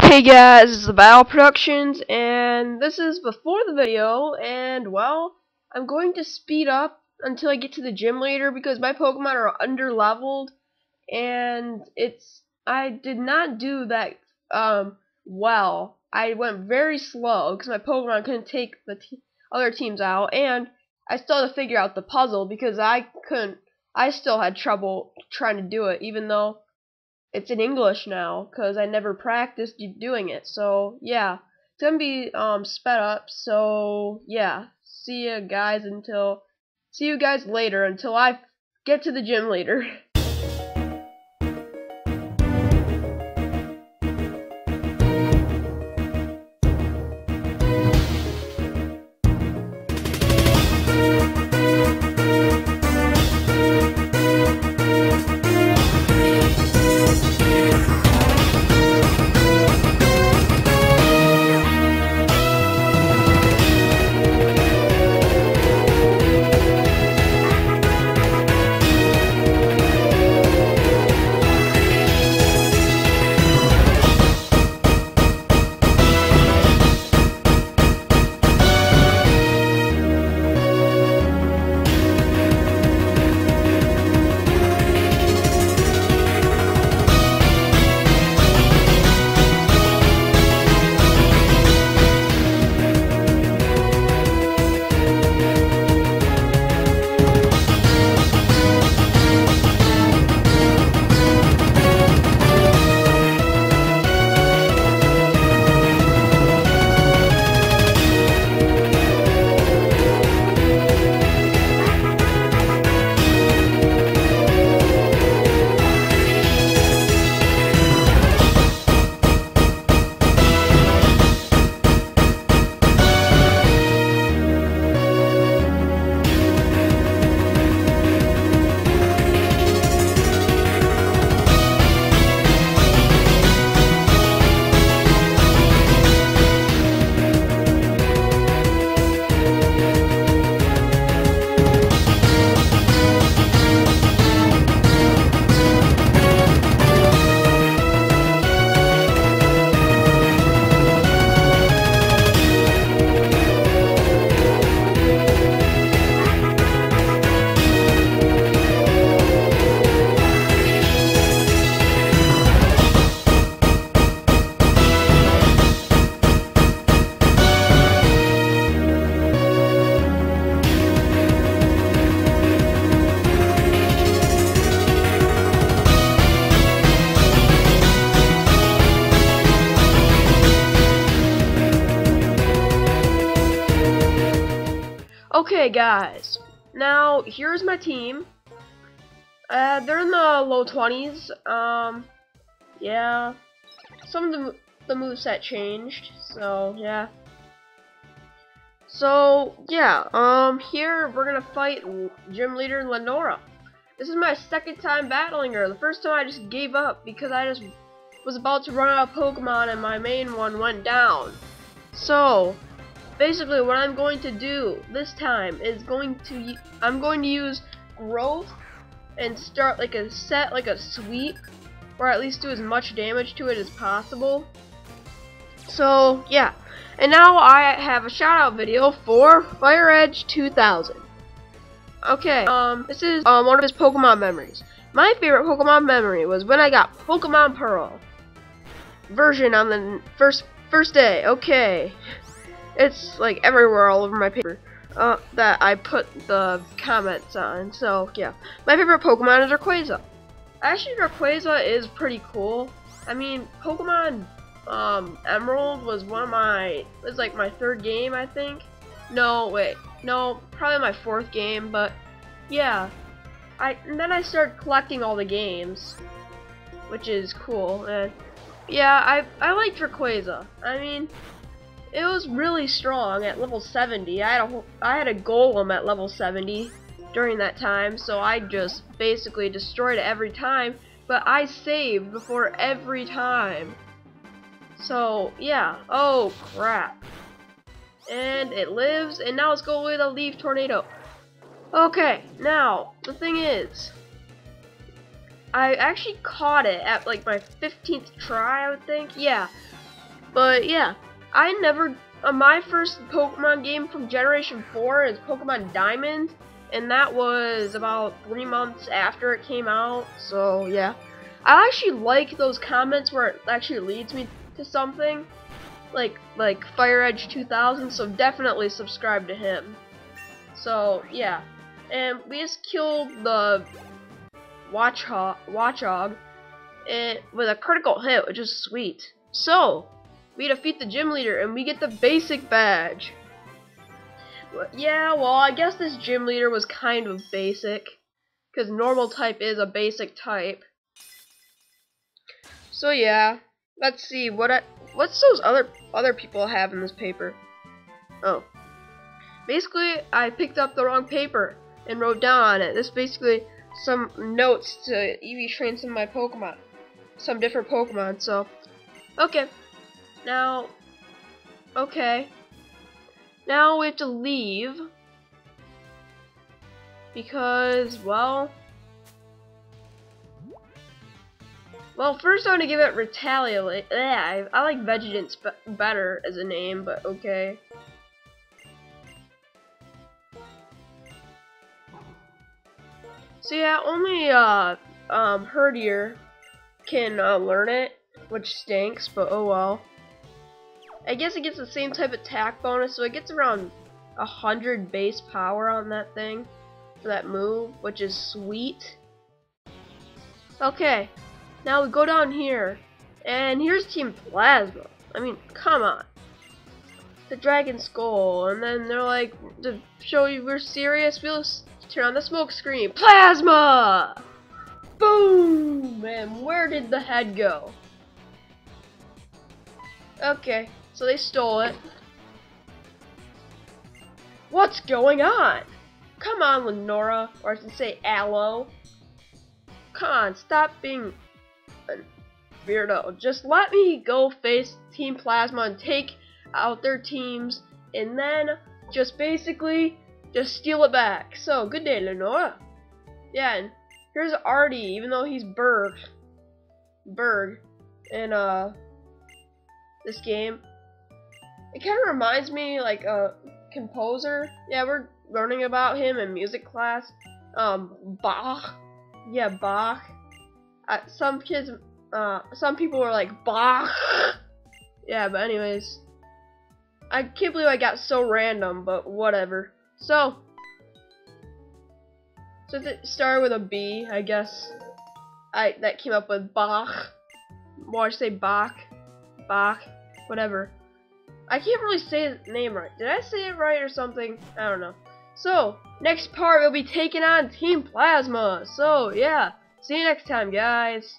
Hey guys, it's the Battle Productions, and this is before the video, and well, I'm going to speed up until I get to the gym later because my Pokemon are under-leveled, and I did not do that well. I went very slow because my Pokemon couldn't take the other teams out, and I still had to figure out the puzzle because I still had trouble trying to do it, even though it's in English now, because I never practiced doing it. So, yeah. It's going to be sped up. So, yeah. See you guys later until I get to the gym later. Okay guys, now here's my team. They're in the low 20s. Yeah, some of the moveset changed, so yeah. So yeah, here we're gonna fight gym leader Lenora. This is my second time battling her. The first time I just gave up because I just was about to run out of Pokemon and my main one went down. So basically, what I'm going to do this time is I'm going to use growth and start like a sweep, or at least do as much damage to it as possible. So yeah, and now I have a shout out video for Fire Edge 2000. Okay, this is one of his Pokemon memories. My favorite Pokemon memory was when I got Pokemon Pearl version on the first day. Okay. It's like everywhere all over my paper that I put the comments on, so yeah. My favorite Pokemon is Rayquaza. Actually, Rayquaza is pretty cool. I mean, Pokemon Emerald was like my third game, I think. No, wait, no, probably my fourth game, but yeah. And then I started collecting all the games, which is cool, and yeah, I liked Rayquaza. I mean, it was really strong at level 70. I had a golem at level 70 during that time, so I just basically destroyed it every time, but I saved before every time. So, yeah. Oh, crap. And it lives, and now let's go with a leaf tornado. Okay, now, the thing is, I actually caught it at like my 15th try, I would think. Yeah. But yeah, I never, my first Pokemon game from Generation 4 is Pokemon Diamond, and that was about 3 months after it came out, so yeah. I actually like those comments where it actually leads me to something, like Fire Edge 2000, so definitely subscribe to him. So yeah, and we just killed the Watchog with a critical hit, which is sweet. So, we defeat the gym leader and we get the basic badge. Yeah, well, I guess this gym leader was kind of basic, because normal type is a basic type. So yeah, let's see what's those other people have in this paper. Oh, basically I picked up the wrong paper and wrote down on it. This is basically some notes to Eevee train some of my Pokemon, some different Pokemon. So okay. Now, okay, now we have to leave, because, well, first I want to give it Retaliate. Yeah, I like Vegidence better as a name, but okay. So yeah, only Herdier can learn it, which stinks, but oh well. I guess it gets the same type of attack bonus, so it gets around 100 base power on that thing, for that move, which is sweet. Okay, now we go down here, and here's Team Plasma. I mean, come on. The Dragon Skull, and then they're like, to show you we're serious, we'll turn on the smoke screen. Plasma! Boom! And where did the head go? Okay, so they stole it. What's going on? Come on, Lenora, or I should say Aloe. Come on, stop being a weirdo. Just let me go face Team Plasma and take out their teams, and then just basically just steal it back. So, good day, Lenora. Yeah, and here's Artie, even though he's Burgh, and this game. It kind of reminds me like a composer. Yeah, we're learning about him in music class. Bach. Yeah, Bach. Some people were like Bach. Yeah, but anyways, I can't believe I got so random, but whatever. So it started with a B, I guess. That came up with Bach. More say Bach. Whatever. I can't really say his name right. Did I say it right or something? I don't know. So, next part we'll be taking on Team Plasma. So, yeah. See you next time, guys.